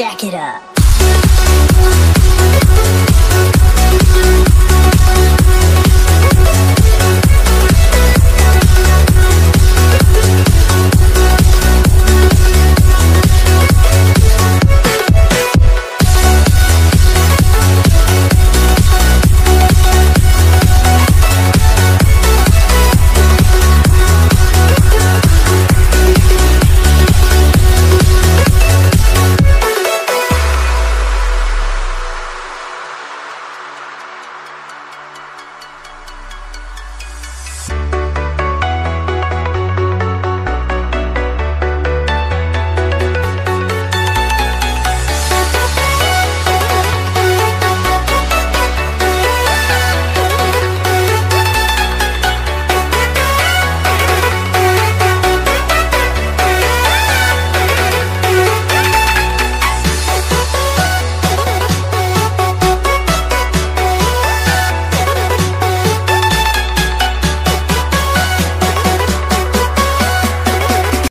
Jack it up.